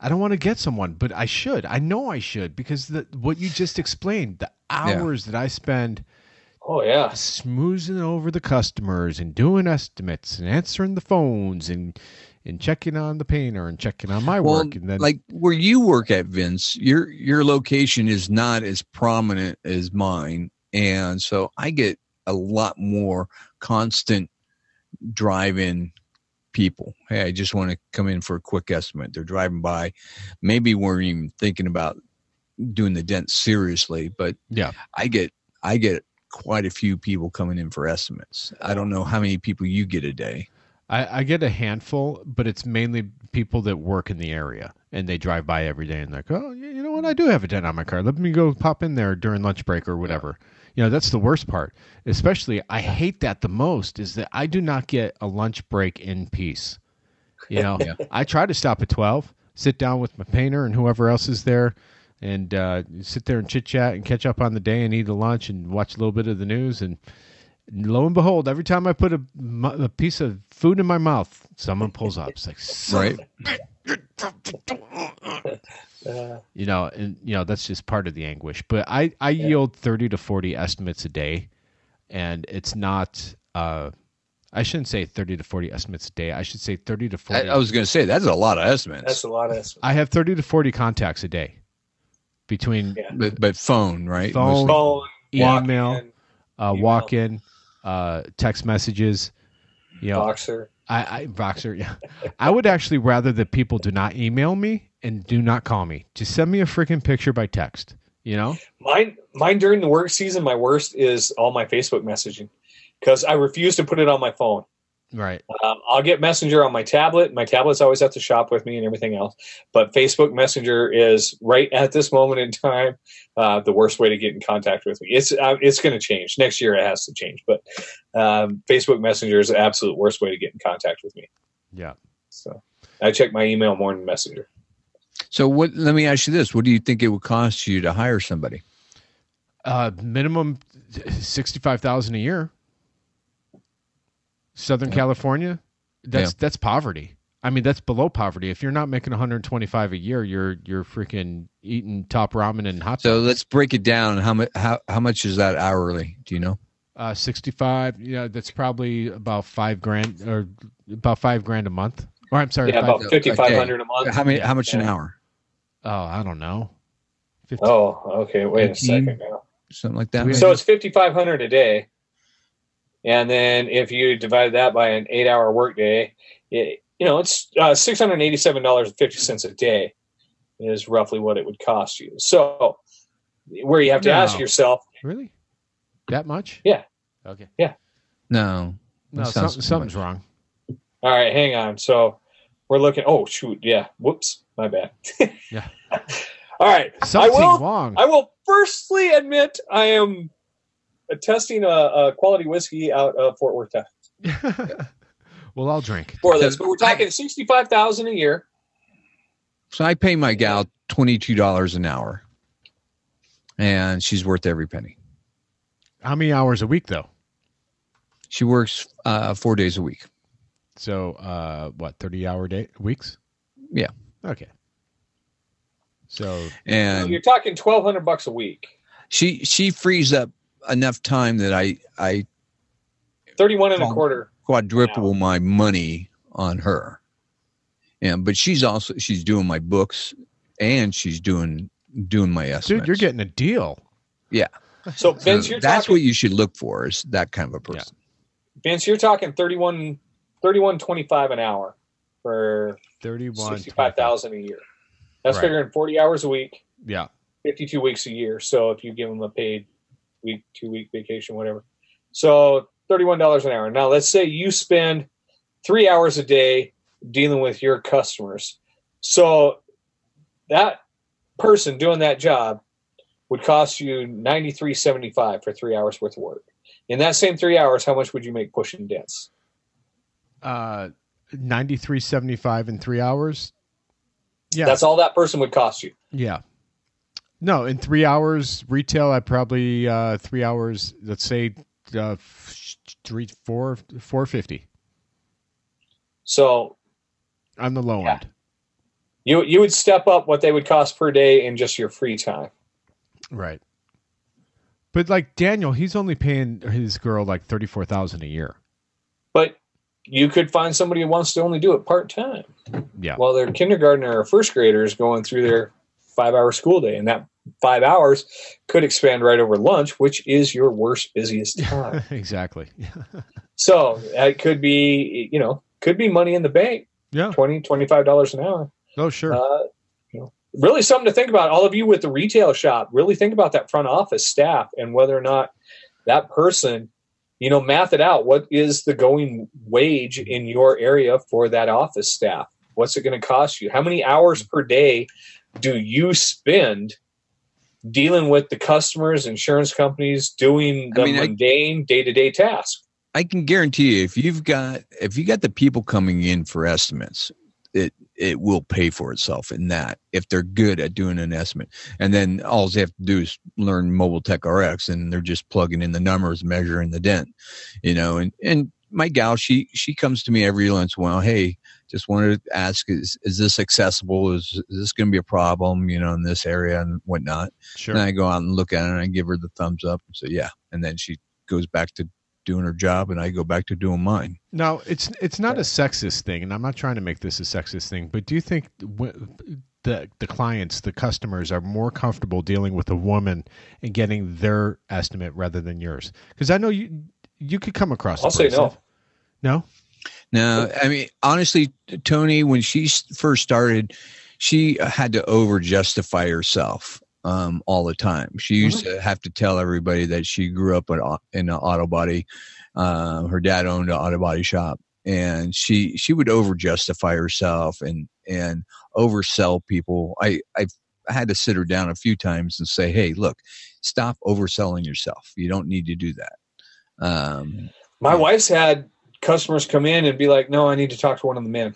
I don't want to get someone, but I should. I know I should, because the what you just explained, the hours yeah. that I spend. Oh yeah, smoozing over the customers and doing estimates and answering the phones and and checking on the painter and checking on my well, work. And then, like where you work at, Vince, your your location is not as prominent as mine, and so I get a lot more constant drive-in people. Hey, I just want to come in for a quick estimate. They're driving by. Maybe we're even thinking about doing the dent seriously, but yeah, I get, I get quite a few people coming in for estimates. I don't know how many people you get a day. I, I get a handful, but it's mainly people that work in the area, and they drive by every day and like, oh, you know what? I do have a dent on my car. Let me go pop in there during lunch break or whatever. Yeah. You know, that's the worst part, especially I hate that the most is that I do not get a lunch break in peace. You know, yeah. I try to stop at twelve, sit down with my painter and whoever else is there, and uh, sit there and chit chat and catch up on the day and eat a lunch and watch a little bit of the news. And lo and behold, every time I put a, a piece of food in my mouth, someone pulls up. It's like, right. Uh, you know, and you know, that's just part of the anguish, but I, I yeah. yield thirty to forty estimates a day, and it's not, uh, I shouldn't say thirty to forty estimates a day. I should say thirty to forty. I, I was going to say, that's a lot of estimates. That's a lot of estimates. I have thirty to forty contacts a day between, yeah. but, but phone, right? Phone, phone email, walk-in, uh, email. walk-in, uh, text messages, you know, Boxer. I, I Voxer, yeah. I would actually rather that people do not email me and do not call me. Just send me a freaking picture by text, you know? Mine, mine during the work season, my worst is all my Facebook messaging because I refuse to put it on my phone. Right. Um, I'll get Messenger on my tablet. My tablet's always at the shop with me and everything else. But Facebook Messenger is right at this moment in time uh, the worst way to get in contact with me. It's uh, it's going to change next year. It has to change. But um, Facebook Messenger is the absolute worst way to get in contact with me. Yeah. So I check my email more than Messenger. So what? Let me ask you this: what do you think it would cost you to hire somebody? Uh, minimum sixty-five thousand a year. Southern yeah. California, that's yeah. that's poverty. I mean, that's below poverty. If you're not making one hundred twenty-five a year, you're you're freaking eating top ramen and hot. So dogs. Let's break it down. How much? How how much is that hourly? Do you know? Uh, sixty-five. Yeah, that's probably about five grand or about five grand a month. Or I'm sorry, yeah, about fifty-five hundred a month. How many? How much yeah. an hour? Oh, I don't know. fifty Oh, okay. Wait fifteen, a second now. Something like that. So it's fifty-five hundred a day. And then if you divide that by an eight-hour workday, it, you know, it's uh, six hundred eighty-seven dollars and fifty cents a day is roughly what it would cost you. So where you have to no. ask yourself. Really? That much? Yeah. Okay. Yeah. No. No, something, something's wrong. All right. Hang on. So we're looking. Oh, shoot. Yeah. Whoops. My bad. yeah. All right. Something I will, wrong. I will firstly admit I am – testing a, a quality whiskey out of Fort Worth, Texas. Well, I'll drink for this, but we're talking sixty-five thousand a year. So I pay my gal twenty-two dollars an hour, and she's worth every penny. How many hours a week, though? She works uh, four days a week. So uh, what, thirty-hour day weeks? Yeah. Okay. So and so you're talking twelve hundred bucks a week. She she frees up enough time that I, I thirty-one and a quarter quadruple now. My money on her. And, but she's also, she's doing my books and she's doing, doing my estimates. Dude, you're getting a deal. Yeah. So Vince, so you're that's talking, what you should look for is that kind of a person. Yeah. Vince, you're talking thirty-one, thirty-one twenty-five an hour for sixty-five thousand a year. That's right. Figuring forty hours a week. Yeah. fifty-two weeks a year. So if you give them a paid week, two week vacation, whatever. So thirty-one dollars an hour. Now let's say you spend three hours a day dealing with your customers. So that person doing that job would cost you ninety-three seventy-five for three hours worth of work. In that same three hours, how much would you make pushing dents? Uh, ninety-three seventy-five in three hours. Yeah. That's all that person would cost you. Yeah. No, in three hours retail, I probably uh, three hours. Let's say uh, three, four, four fifty. So, on the low yeah. end, you you would step up what they would cost per day in just your free time, right? But like Daniel, he's only paying his girl like thirty four thousand a year. But you could find somebody who wants to only do it part time. Yeah, while their kindergartner or first grader is going through their five-hour school day, and that five hours could expand right over lunch, which is your worst, busiest time. Exactly. So it could be, you know, could be money in the bank. Yeah, twenty, twenty-five dollars an hour. Oh, sure. Uh, you know, really something to think about. All of you with the retail shop, really think about that front office staff and whether or not that person, you know, math it out. What is the going wage in your area for that office staff? What's it going to cost you? How many hours per day do you spend dealing with the customers, insurance companies, doing the I mean, mundane day-to-day tasks? I can guarantee you, if you've got if you got the people coming in for estimates, it it will pay for itself in that if they're good at doing an estimate. And then all they have to do is learn Mobile Tech R X, and they're just plugging in the numbers, measuring the dent, you know. And and my gal, she she comes to me every once in a while. Hey, just wanted to ask, is, is this accessible? Is, is this going to be a problem, you know, in this area and whatnot? Sure. And I go out and look at it, and I give her the thumbs up and say, yeah. And then she goes back to doing her job, and I go back to doing mine. Now, it's it's not a sexist thing, and I'm not trying to make this a sexist thing, but do you think the the clients, the customers, are more comfortable dealing with a woman and getting their estimate rather than yours? Because I know you, you could come across I'll say no. No? No, I mean, honestly, Tony, when she first started, she had to over justify herself um, all the time. She used mm-hmm. to have to tell everybody that she grew up in, in an auto body. Uh, her dad owned an auto body shop, and she, she would over justify herself and, and oversell people. I, I've, I had to sit her down a few times and say, hey, look, stop overselling yourself. You don't need to do that. Um, My and, wife's had customers come in and be like, no, I need to talk to one of the men.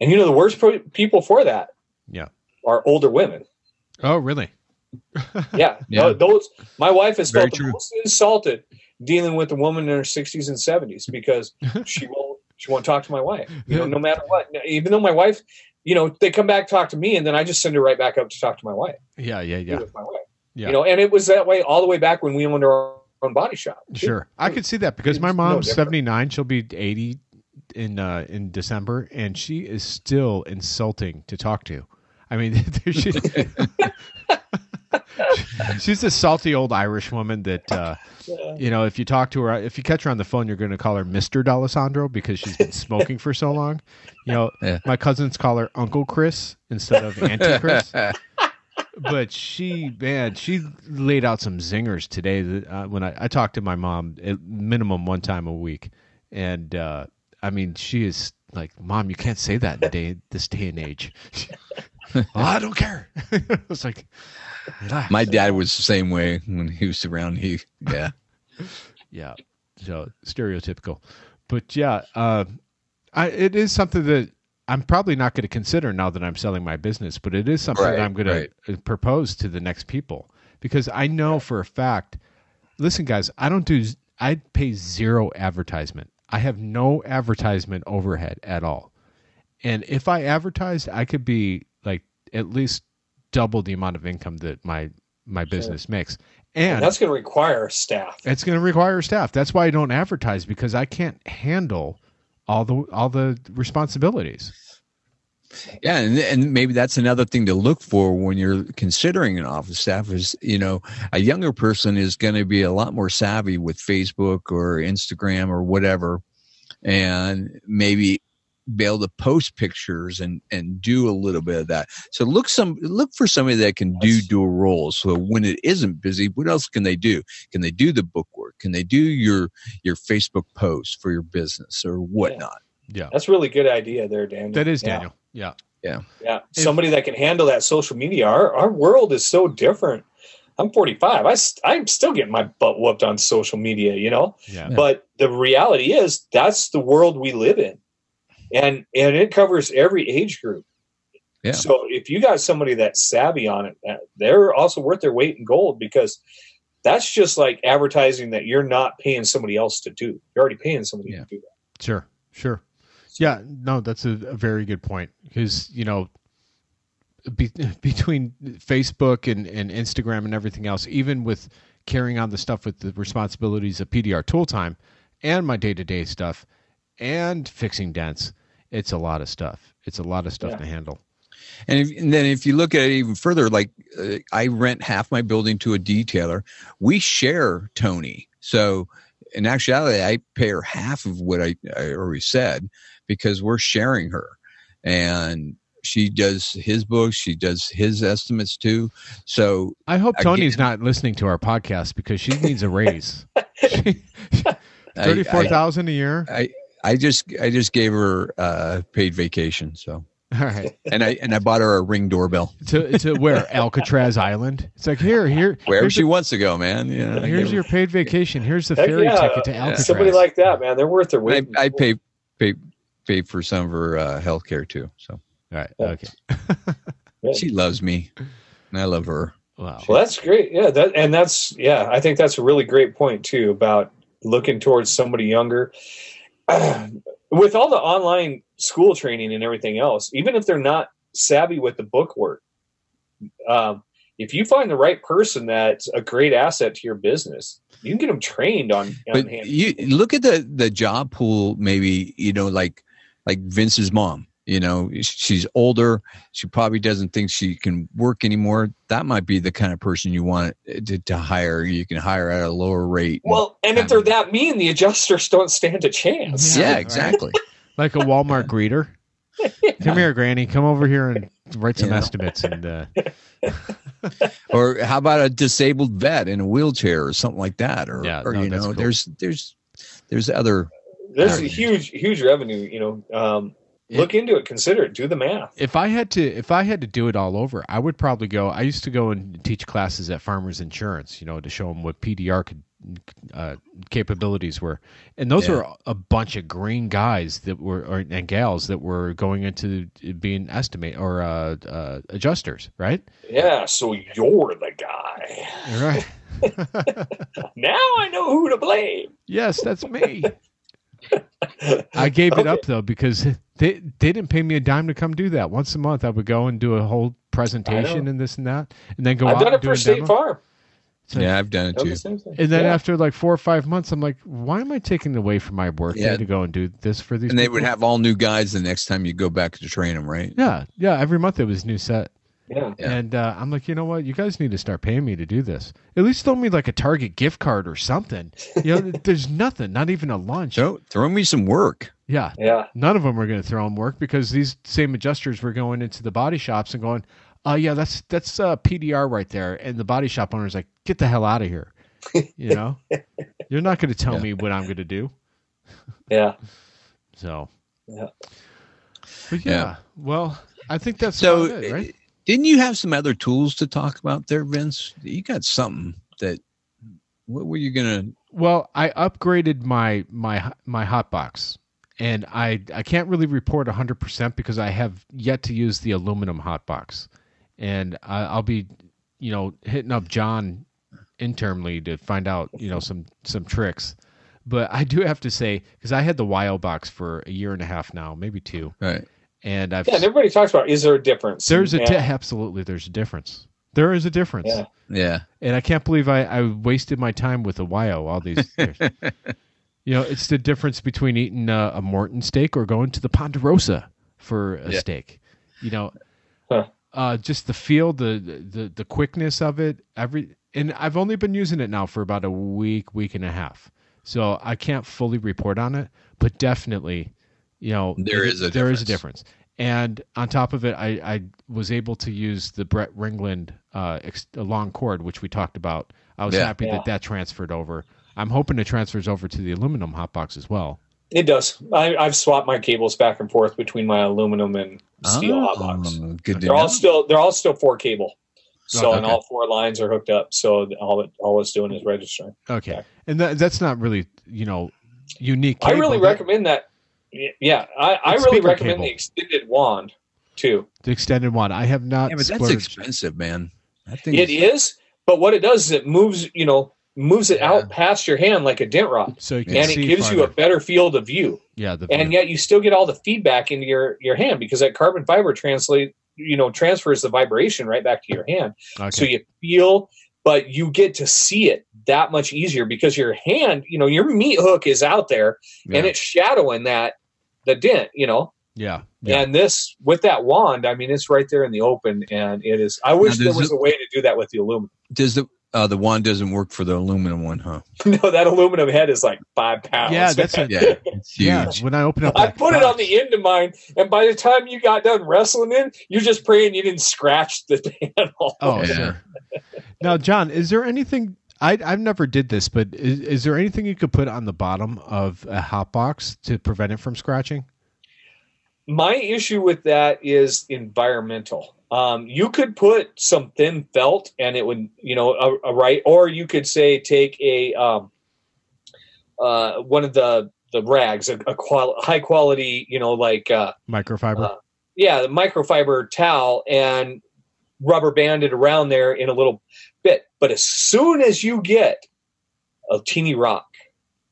And you know, the worst pro- people for that yeah. are older women. Oh, really? yeah. yeah. Those, my wife has felt the most insulted dealing with a woman in her sixties and seventies because she won't, she won't talk to my wife, you know, no matter what, even though my wife, you know, they come back, talk to me, and then I just send her right back up to talk to my wife. Yeah. Yeah. Yeah. With my wife. Yeah. You know, and it was that way all the way back when we owned our own body shop. Too. Sure. I could see that because my mom's no seventy-nine. She'll be eighty in, uh, in December, and she is still insulting to talk to. I mean, she, she's a salty old Irish woman that, uh, yeah. you know, if you talk to her, if you catch her on the phone, you're going to call her Mister D'Alessandro because she's been smoking for so long. You know, yeah. my cousins call her Uncle Chris instead of Auntie Chris. But she, man, she laid out some zingers today. That, uh, when I, I talked to my mom at minimum one time a week, and uh, I mean, she is like, Mom, you can't say that in the day, this day and age. Well, I don't care. It was like, relax. My dad was the same way when he was around. He, yeah, yeah, so stereotypical. But yeah, uh, I, it is something that I'm probably not going to consider now that I'm selling my business. But it is something right, that I'm going right. to propose to the next people because I know for a fact. Listen, guys, I don't do. I pay zero advertisement. I have no advertisement overhead at all. And if I advertised, I could be like at least double the amount of income that my, my business sure. makes. And, and that's going to require staff. It's going to require staff. That's why I don't advertise, because I can't handle all the, all the responsibilities. Yeah. And, and maybe that's another thing to look for when you're considering an office staff is, you know, a younger person is going to be a lot more savvy with Facebook or Instagram or whatever. And maybe be able to post pictures and, and do a little bit of that. So look some look for somebody that can do dual roles. So when it isn't busy, what else can they do? Can they do the book work? Can they do your your Facebook posts for your business or whatnot? Yeah, yeah. That's a really good idea there, Daniel. That is Daniel. Yeah, yeah, yeah. yeah. Somebody if, that can handle that social media. Our our world is so different. I'm forty-five. I I'm still getting my butt whooped on social media, you know. Yeah. But the reality is that's the world we live in. And and it covers every age group. Yeah. So if you got somebody that's savvy on it, they're also worth their weight in gold, because that's just like advertising that you're not paying somebody else to do. You're already paying somebody yeah. to do that. Sure, sure. Yeah, no, that's a, a very good point. Because, you know, be, between Facebook and, and Instagram and everything else, even with carrying on the stuff with the responsibilities of P D R ToolTime and my day-to-day stuff, and fixing dents, it's a lot of stuff. It's a lot of stuff yeah. to handle. And, if, and then if you look at it even further, like uh, I rent half my building to a detailer. We share Tony. So in actuality, I pay her half of what I, I already said, because we're sharing her. And she does his books. She does his estimates too. So I hope Tony's again, not listening to our podcast, because she needs a raise. thirty-four thousand a year. I, I just I just gave her uh, paid vacation, so all right. And I and I bought her a Ring doorbell to to where Alcatraz Island. It's like here here wherever she the, wants to go, man. Yeah, here's your her, paid vacation. Here's the ferry yeah, ticket to Alcatraz. Somebody like that, man, they're worth their weight. I, I pay pay pay for some of her uh, health care too. So all right, okay. She loves me, and I love her. Wow, well, that's great. Yeah, that and that's yeah. I think that's a really great point too about looking towards somebody younger. With all the online school training and everything else, even if they're not savvy with the book work, um, if you find the right person that's a great asset to your business, you can get them trained on. But you look at the, the job pool, maybe, you know, like like Vince's mom. You know, she's older. She probably doesn't think she can work anymore. That might be the kind of person you want to, to hire. You can hire at a lower rate. Well, and if they're that mean, the adjusters don't stand a chance. Yeah, yeah, exactly. Like a Walmart greeter. Yeah. Come here, Granny. Come over here and write some yeah. estimates. And uh... Or how about a disabled vet in a wheelchair or something like that? Or, yeah, or no, you know, cool. there's there's there's other. There's a huge huge revenue. You know. Um, It, Look into it, consider it, do the math. If I had to if I had to do it all over, I would probably go. I used to go and teach classes at Farmers Insurance, you know, to show them what P D R could, uh, capabilities were. And those yeah. were a bunch of green guys that were or, and gals that were going into being estimate or uh, uh, adjusters, right? Yeah, so you're the guy. Right. Now I know who to blame. Yes, that's me. I gave okay. it up, though, because they, they didn't pay me a dime to come do that. Once a month, I would go and do a whole presentation and this and that, and then go I've out and do a demo. I've done it for State Farm. So, yeah, I've done it, too. And then yeah. after like four or five months, I'm like, why am I taking away from my work yeah. to go and do this for these And people? They would have all new guys the next time you go back to train them, right? Yeah, yeah. Every month, it was a new set. Yeah. And uh, I'm like, you know what? You guys need to start paying me to do this. At least throw me like a Target gift card or something. You know, there's nothing, not even a lunch. Throw, throw me some work. Yeah. Yeah. None of them are going to throw them work because these same adjusters were going into the body shops and going, oh, uh, yeah, that's that's uh, P D R right there. And the body shop owner's like, get the hell out of here. You know, you're not going to tell yeah. me what I'm going to do. Yeah. So. Yeah. But yeah, yeah. Well, I think that's so, about it, right? It, Didn't you have some other tools to talk about there, Vince? You got something that, what were you going to? Well, I upgraded my, my, my hot box, and I, I can't really report a hundred percent because I have yet to use the aluminum hot box, and I, I'll be, you know, hitting up John internally to find out, you know, some, some tricks, but I do have to say, cause I had the Wild box for a year and a half now, maybe two. Right. And I've, yeah, and everybody talks about, is there a difference? There's a yeah. di- absolutely, there's a difference. There is a difference. Yeah. yeah. And I can't believe I, I wasted my time with a W I O, all these years. You know, it's the difference between eating a, a Morton steak or going to the Ponderosa for a yeah. steak. You know, huh. uh, just the feel, the, the the quickness of it. Every And I've only been using it now for about a week, week and a half. So I can't fully report on it, but definitely... You know, there is a there difference. is a difference, and on top of it, I, I was able to use the Brett Ringland uh, ex- long cord, which we talked about. I was yeah. happy yeah. that that transferred over. I'm hoping it transfers over to the aluminum hotbox as well. It does. I, I've swapped my cables back and forth between my aluminum and steel oh, hotbox. Good they're all still they're all still four cable, so oh, okay. and all four lines are hooked up. So all it, all it's doing is registering. Okay, yeah. and that, that's not really you know unique. Cable, I really recommend that. Yeah, I, I really recommend cable. the extended wand, too. The extended wand. I have not. Yeah, but that's expensive, man. That thing it is, is, but what it does is it moves, you know, moves it yeah. out past your hand like a dent rod, so you can and see it gives farther. you a better field of view. Yeah, the and yet you still get all the feedback into your, your hand because that carbon fiber translate, you know, transfers the vibration right back to your hand. Okay. So you feel, but you get to see it that much easier because your hand, you know, your meat hook is out there yeah. and it's shadowing that. The dent, you know, yeah, yeah, and this with that wand, I mean, it's right there in the open, and it is. I wish there was it, a way to do that with the aluminum. Does the uh, the wand doesn't work for the aluminum one, huh? No, that aluminum head is like five pounds. Yeah, that's a, yeah, it's huge. Yeah, when I open up, I put box. it on the end of mine, and by the time you got done wrestling in, you're just praying you didn't scratch the panel. Oh, yeah. Sure. Now, John, is there anything? I, I've never did this, but is, is there anything you could put on the bottom of a hot box to prevent it from scratching? My issue with that is environmental. Um, you could put some thin felt and it would, you know, a, a right, or you could say, take a, um, uh, one of the, the rags, a, a quali- high quality, you know, like, uh, microfiber. Uh, yeah. The microfiber towel and rubber banded around there in a little bit. But as soon as you get a teeny rock,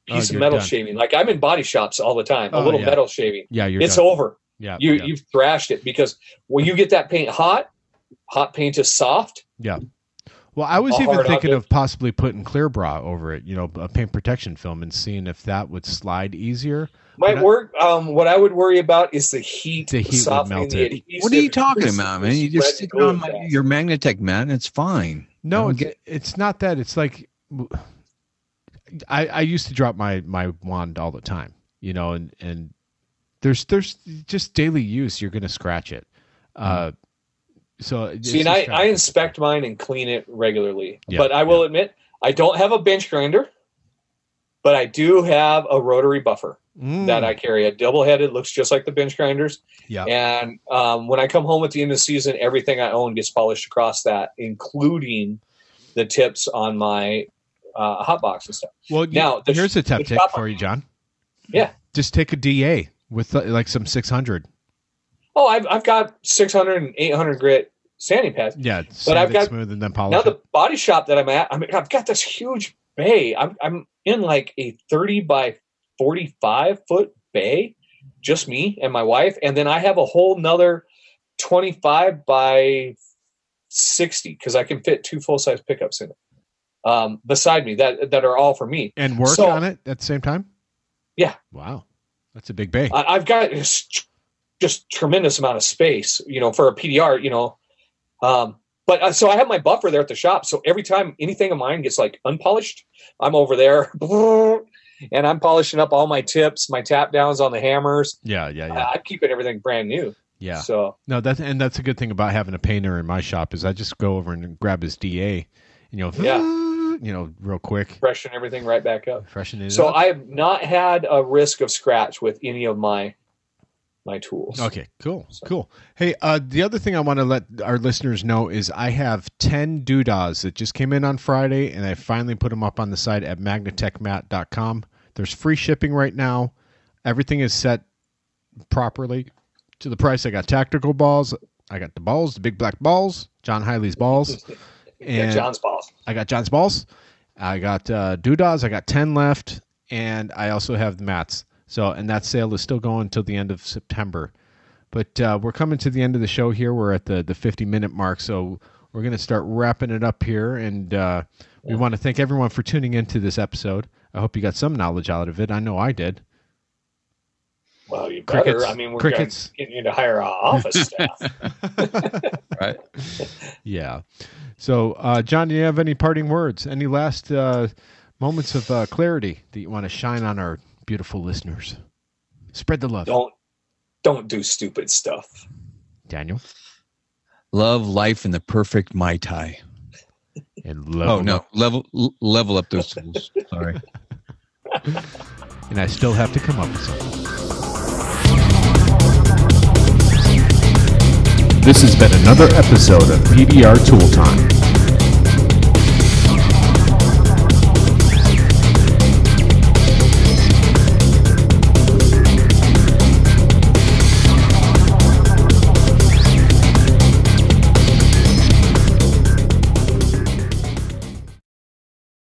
piece oh, of metal done. shaving, like I'm in body shops all the time, a oh, little yeah. metal shaving, yeah, you're it's done. over. Yeah, you, yeah. You've thrashed it because when you get that paint hot, hot paint is soft. Yeah. Well, I was even thinking object. of possibly putting clear bra over it, you know, a paint protection film, and seeing if that would slide easier. Might but work. I, um, what I would worry about is the heat. The heat would melt it. What are you talking about, man? You just stick it on my, your Magnetech mat, and it's fine. No, it's, get... it's not that. It's like I, I used to drop my, my wand all the time, you know, and, and there's there's just daily use. You're going to scratch it. Uh, So, See, and I, I inspect mine and clean it regularly. Yeah, but I will yeah. admit, I don't have a bench grinder, but I do have a rotary buffer mm. that I carry. A double-headed, looks just like the bench grinders. Yeah. And um, when I come home at the end of the season, everything I own gets polished across that, including the tips on my uh, hot box and stuff. Well, now, you, here's a tip tip for you, John. Yeah. Just take a D A with uh, like some six hundred. Oh, I've I've got six hundred and eight hundred grit sanding pads. Yeah, but I've got smooth and then polish. Now the body shop that I'm at, I mean, I've got this huge bay. I'm I'm in like a thirty by forty-five foot bay, just me and my wife, and then I have a whole nother twenty-five by sixty because I can fit two full size pickups in it um, beside me that that are all for me and work so, on it at the same time. Yeah. Wow, that's a big bay. I, I've got. Just tremendous amount of space, you know, for a P D R, you know. Um, but uh, so I have my buffer there at the shop. So every time anything of mine gets like unpolished, I'm over there and I'm polishing up all my tips, my tap downs on the hammers. Yeah, yeah, yeah. Uh, I'm keeping everything brand new. Yeah. So no, that's and that's a good thing about having a painter in my shop is I just go over and grab his D A, and you know, yeah, you know, real quick, freshen everything right back up. Freshen it. So up. I have not had a risk of scratch with any of my. my tools. Okay, cool, so. cool. Hey, uh, the other thing I want to let our listeners know is I have ten doodahs that just came in on Friday, and I finally put them up on the site at magnetech mat dot com. There's free shipping right now. Everything is set properly to the price. I got tactical balls. I got the balls, the big black balls, John Hiley's balls. And yeah, John's balls. I got John's balls. I got uh, doodahs. I got ten left, and I also have the mats. So, and that sale is still going till the end of September, but uh, we're coming to the end of the show here. We're at the, the fifty minute mark. So we're going to start wrapping it up here. And uh, we yeah. want to thank everyone for tuning into this episode. I hope you got some knowledge out of it. I know I did. Well, you better. Crickets. I mean, we're going to get you to hire our office staff. Right. Yeah. So uh, John, do you have any parting words, any last uh, moments of uh, clarity that you want to shine on our beautiful listeners? Spread the love. Don't don't do stupid stuff. Daniel? Love life in the perfect Mai Tai. And level oh, no. Up. Level level up those tools. Sorry. And I still have to come up with something. This has been another episode of P D R Tool Time.